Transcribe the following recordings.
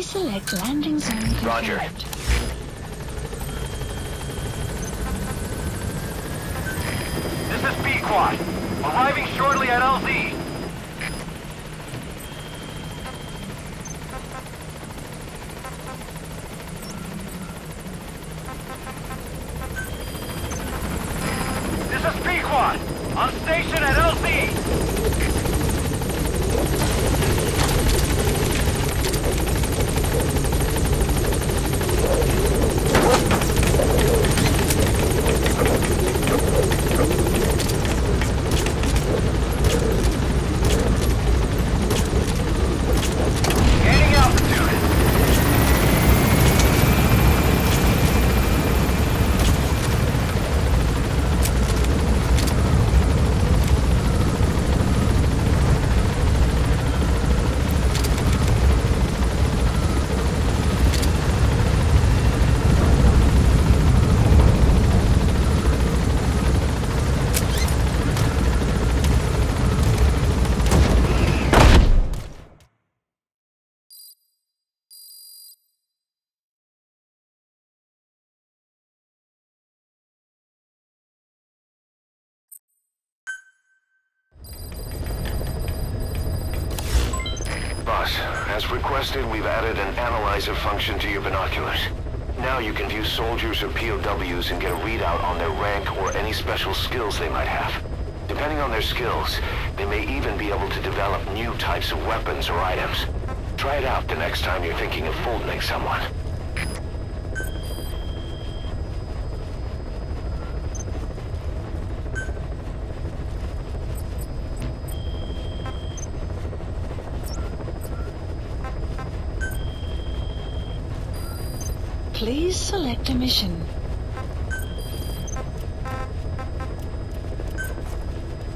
Deselect landing zone. Complete. Roger. This is B-Quad. Arriving shortly at LZ. This is B-Quad. On station at LZ. As requested, we've added an analyzer function to your binoculars. Now you can view soldiers or POWs and get a readout on their rank or any special skills they might have. Depending on their skills, they may even be able to develop new types of weapons or items. Try it out the next time you're thinking of folding someone. Please select a mission.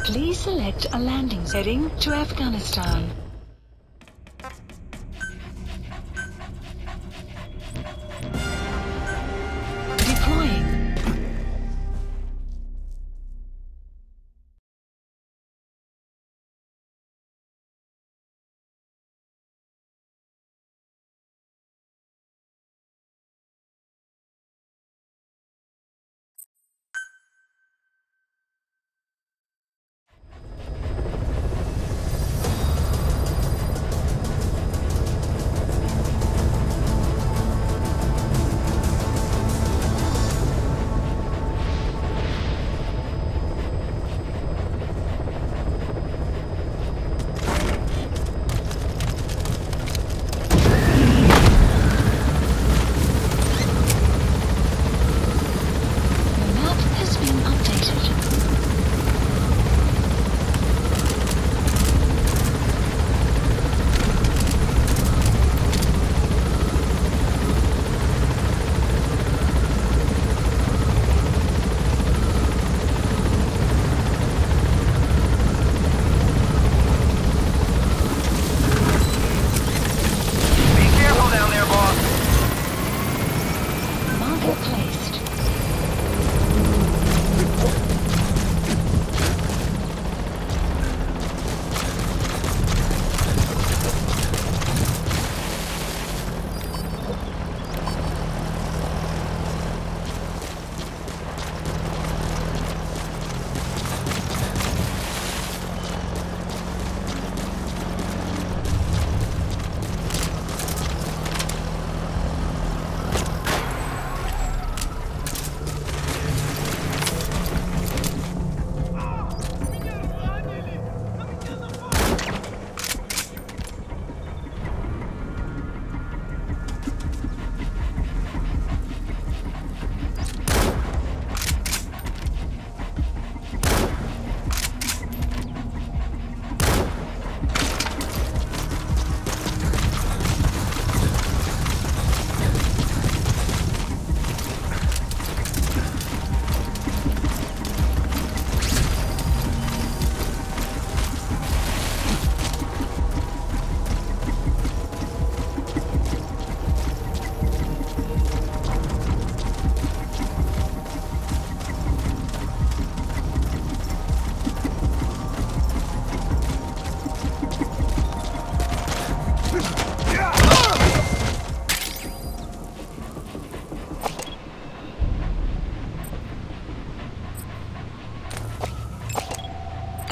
Please select a landing heading to Afghanistan.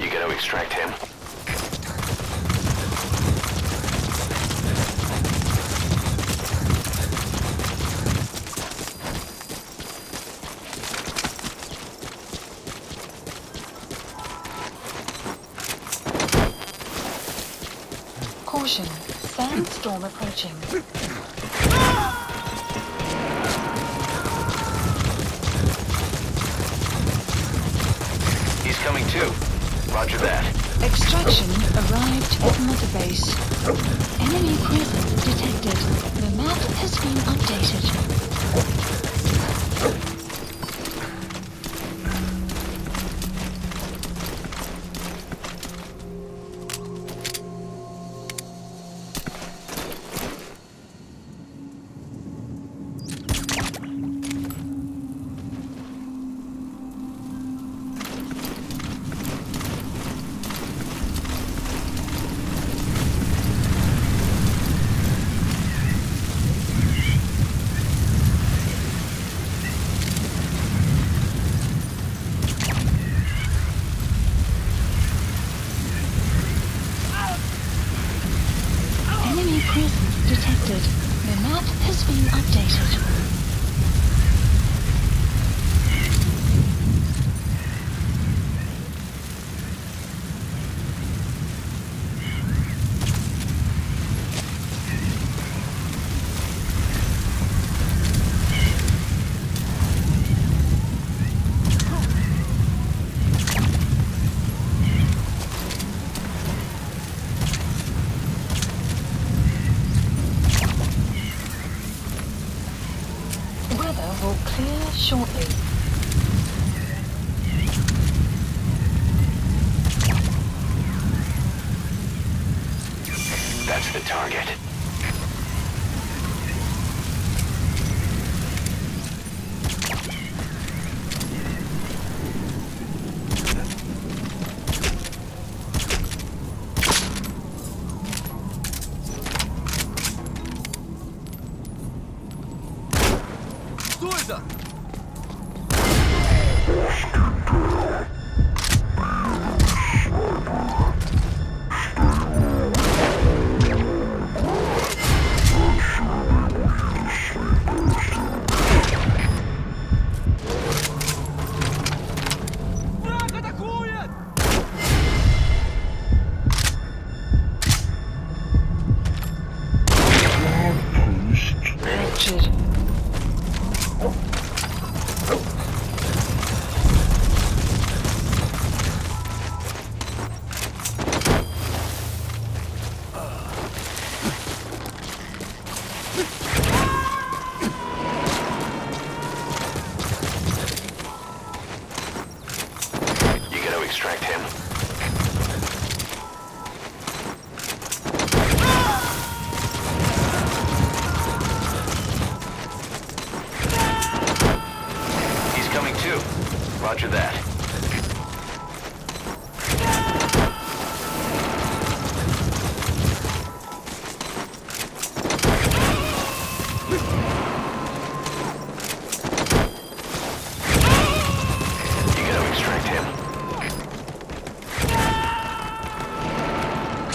You gotta extract him. Caution, sandstorm approaching. Coming too. Roger that. Extraction arrived at Mother Base. Enemy presence detected. The map has been Roger that.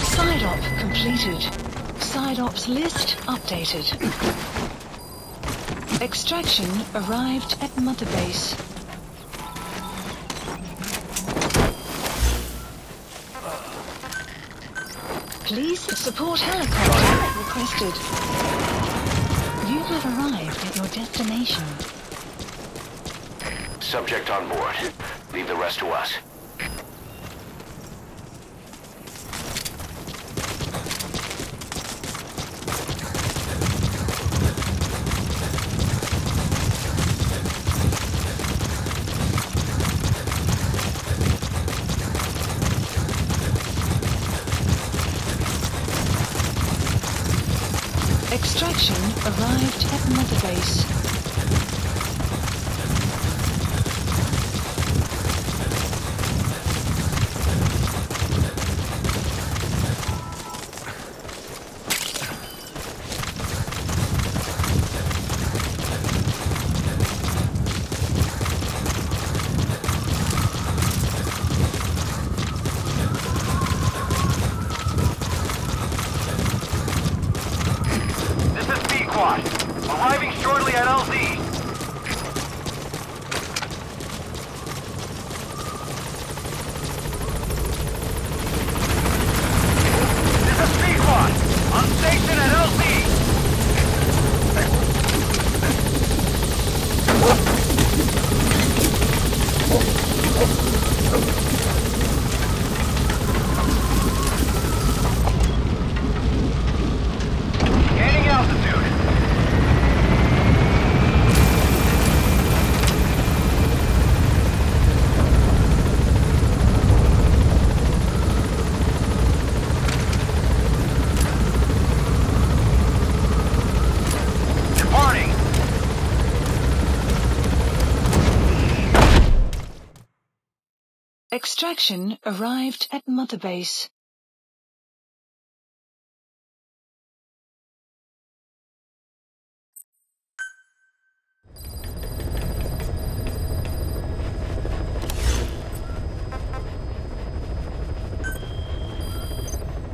Side-op completed. Side-ops list updated. Extraction arrived at Mother Base. Please support helicopter requested. You have arrived at your destination. Subject on board. Leave the rest to us. Extraction arrived at Mother Base. Arriving shortly at LZ. This is B-Quad. On station at LZ. Extraction arrived at Mother Base.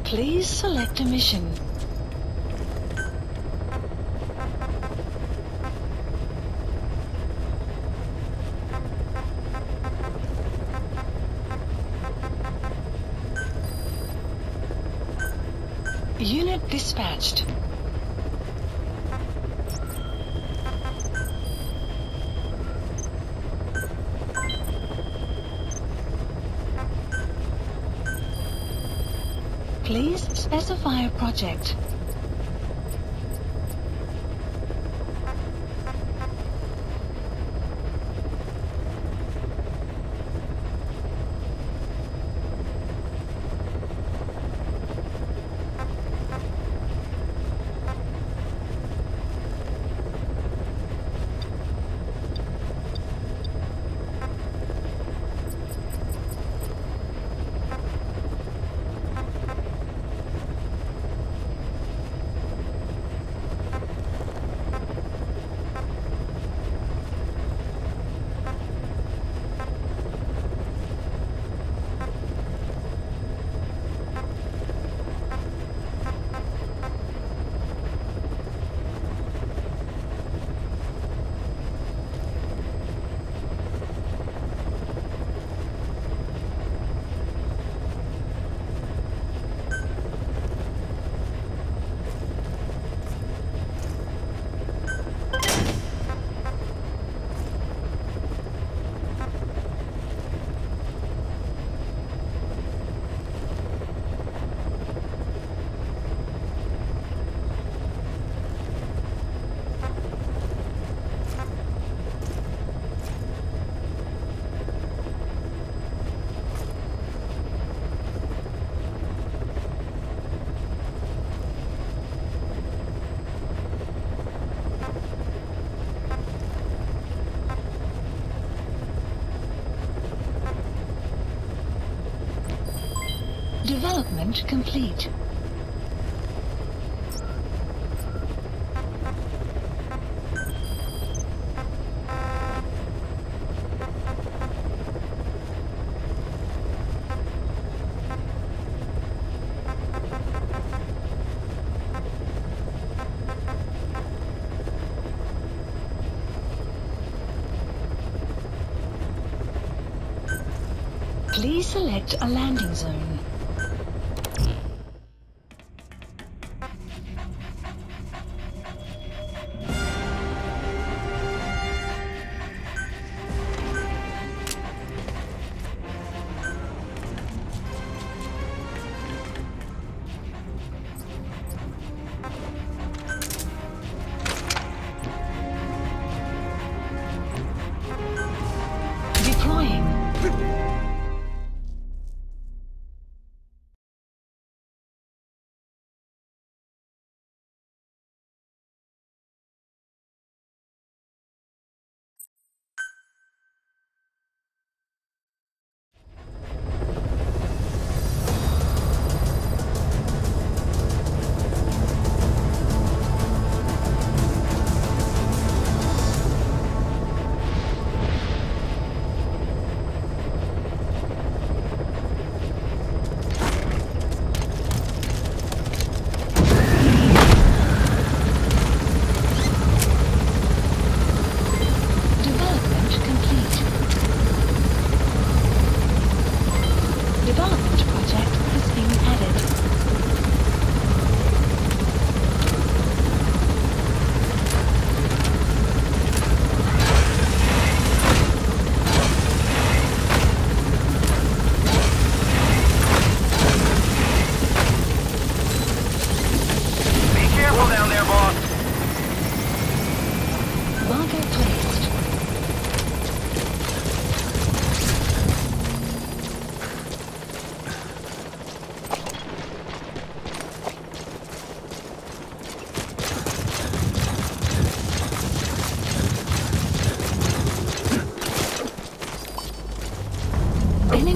Please select a mission. Unit dispatched. Please specify a project. Development complete. Please select a landing zone.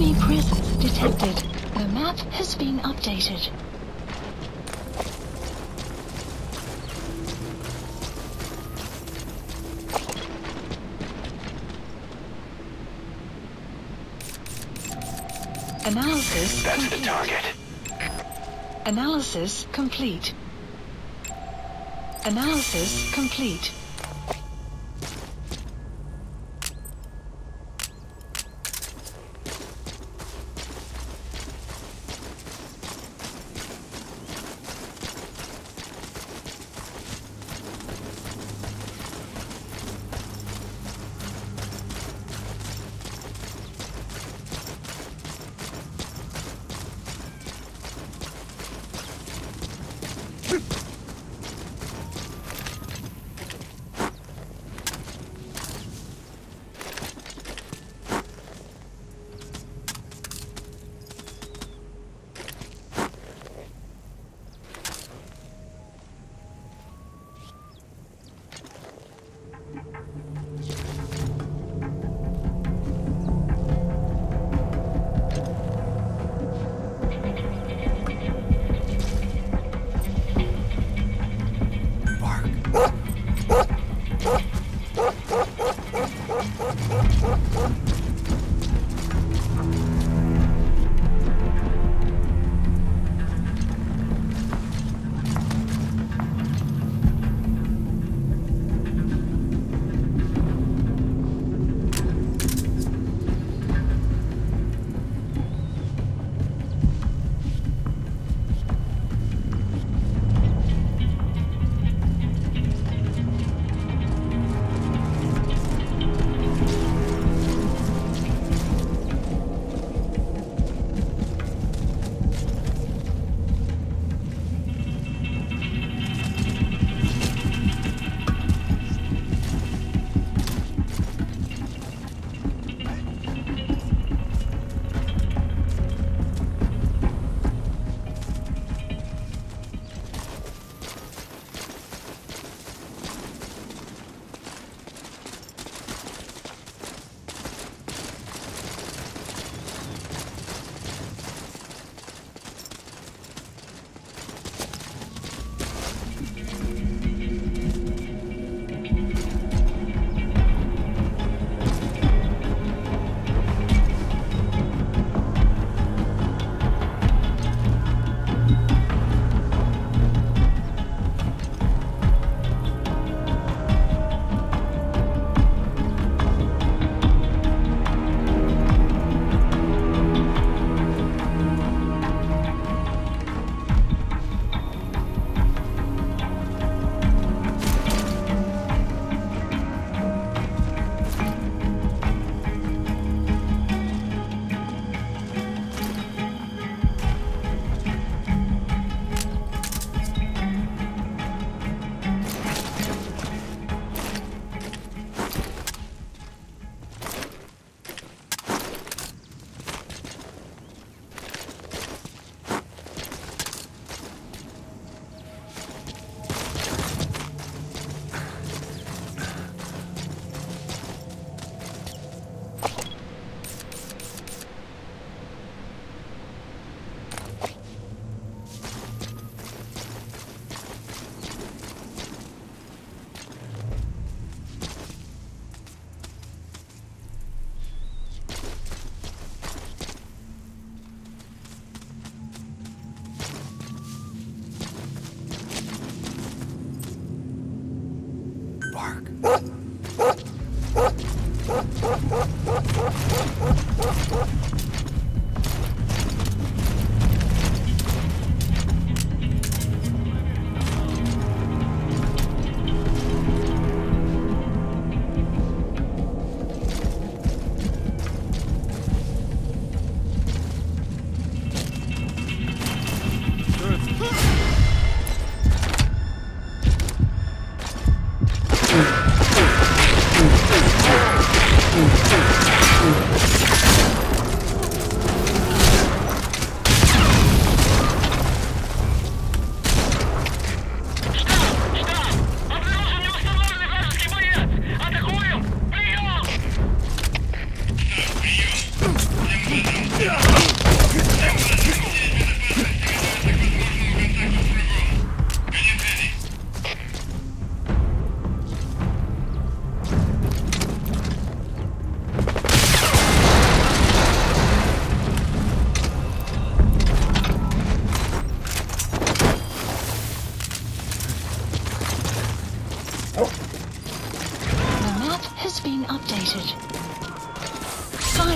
Enemy presence detected. The map has been updated. Analysis That's complete. The target. Analysis complete. Analysis complete.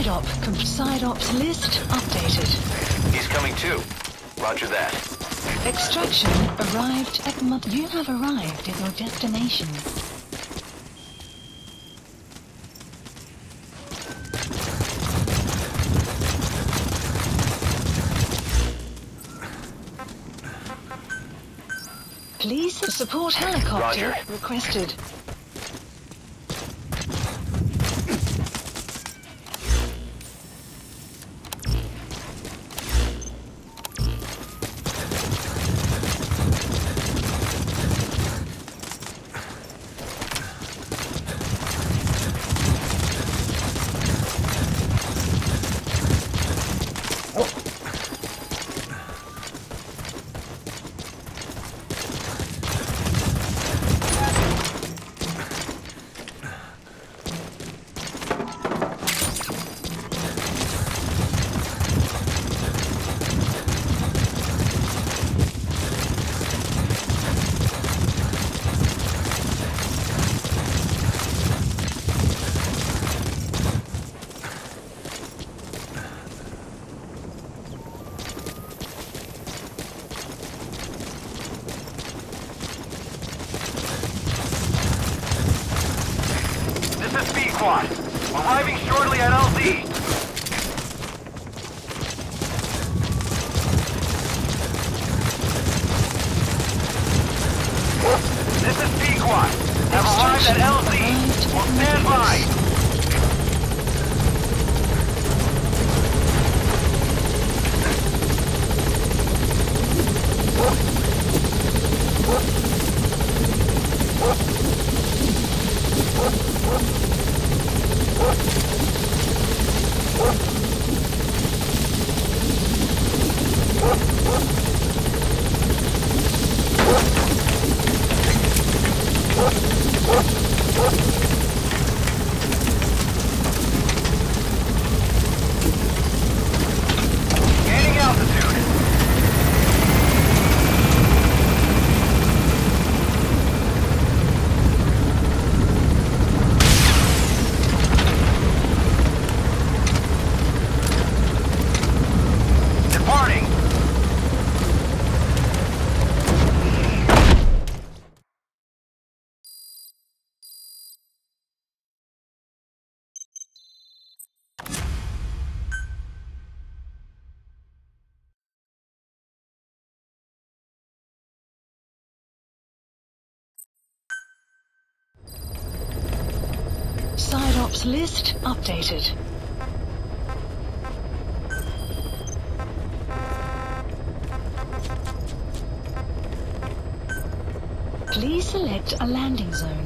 Side ops list updated. He's coming too. Roger that. Extraction arrived at Mother. You have arrived at your destination. Please support helicopter Roger. Requested. B-Quad, arriving shortly at LZ. This is B-Quad. Have arrived at LZ. We'll stand by. Side ops list updated. Please select a landing zone.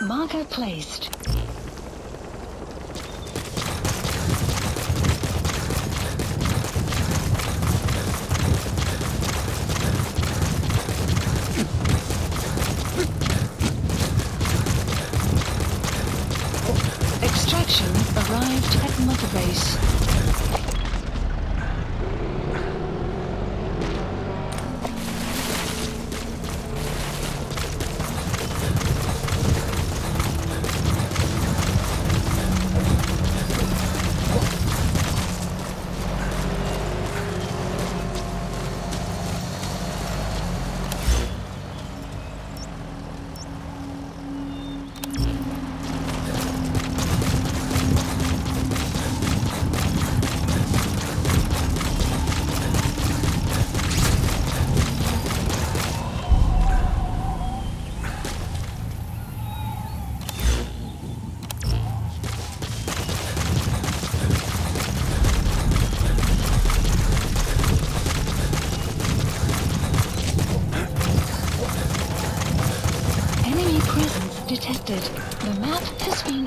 Marker placed. section arrived at Mother Base. The map has been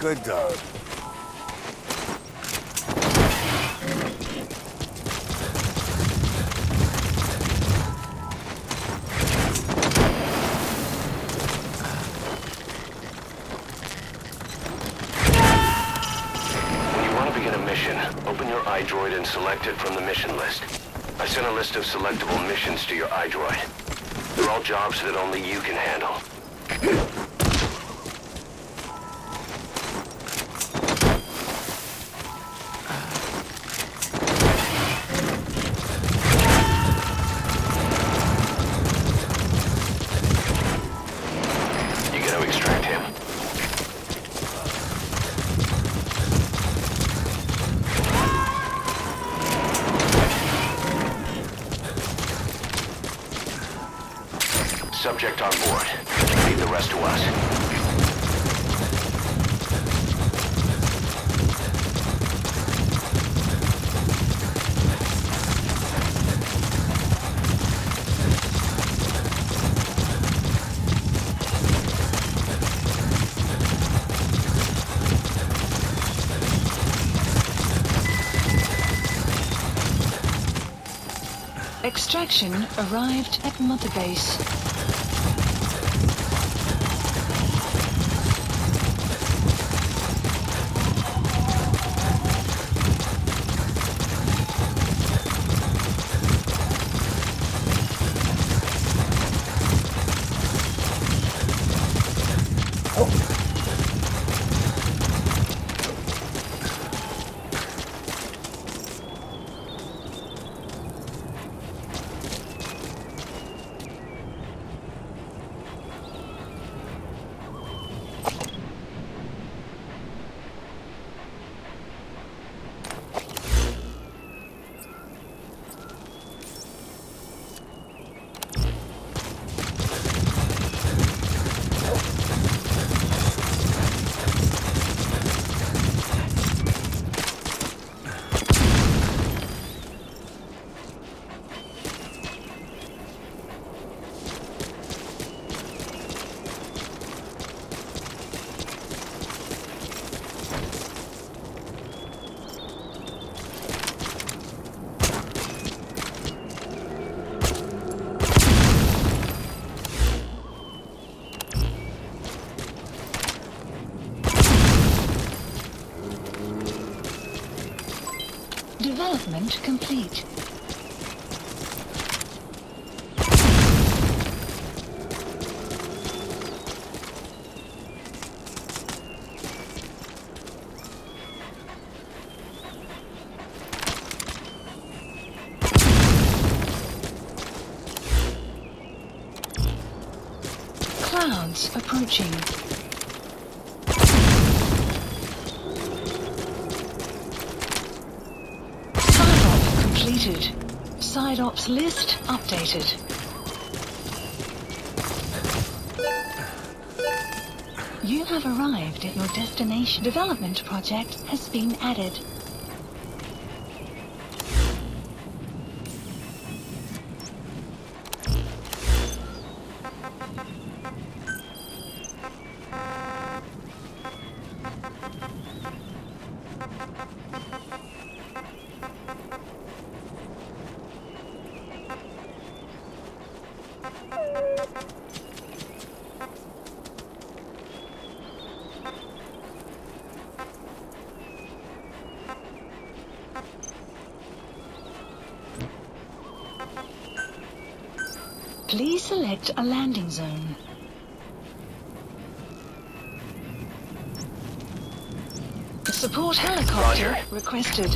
Good dog. When you want to begin a mission, open your iDroid and select it from the mission list. I sent a list of selectable missions to your iDroid. They're all jobs that only you can handle. Subject on board. Leave the rest to us. Extraction arrived at Mother Base. Assignment complete. Clouds approaching. Side ops list updated. You have arrived at your destination. Development project has been added. Please select a landing zone. A support helicopter requested.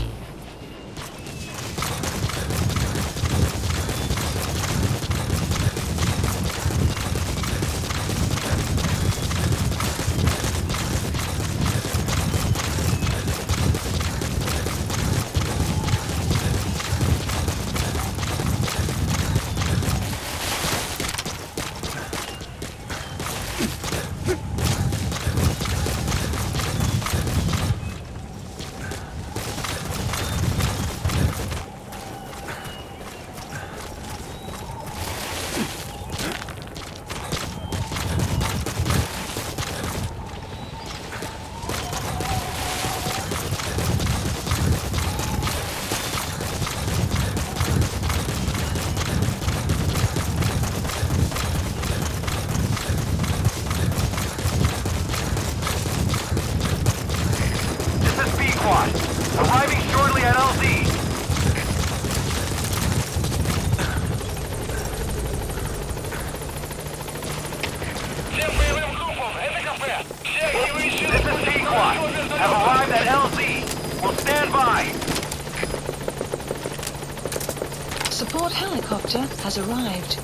Arriving shortly at LZ. This is B-Quad. Have arrived at LZ. We'll stand by. Support helicopter has arrived.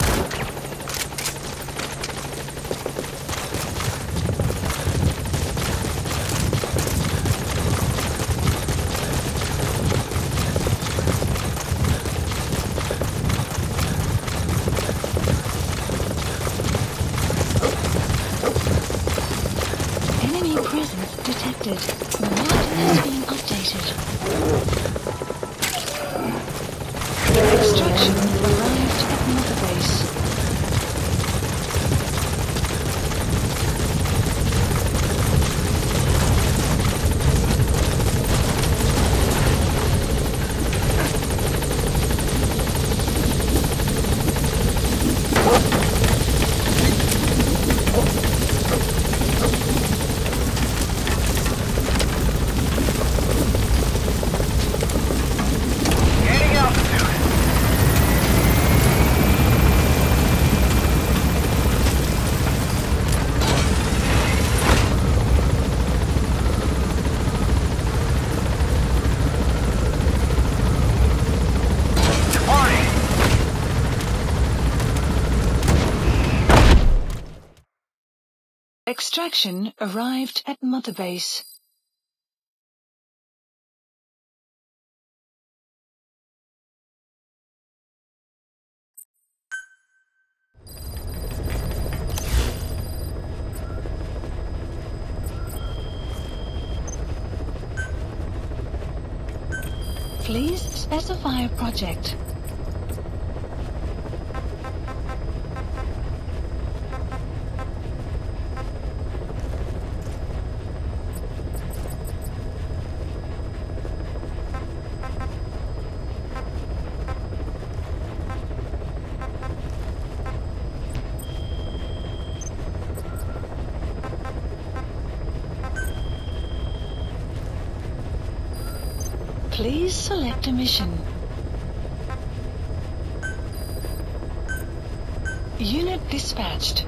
Extraction arrived at Mother Base. Please specify a project. Please select a mission. Unit dispatched.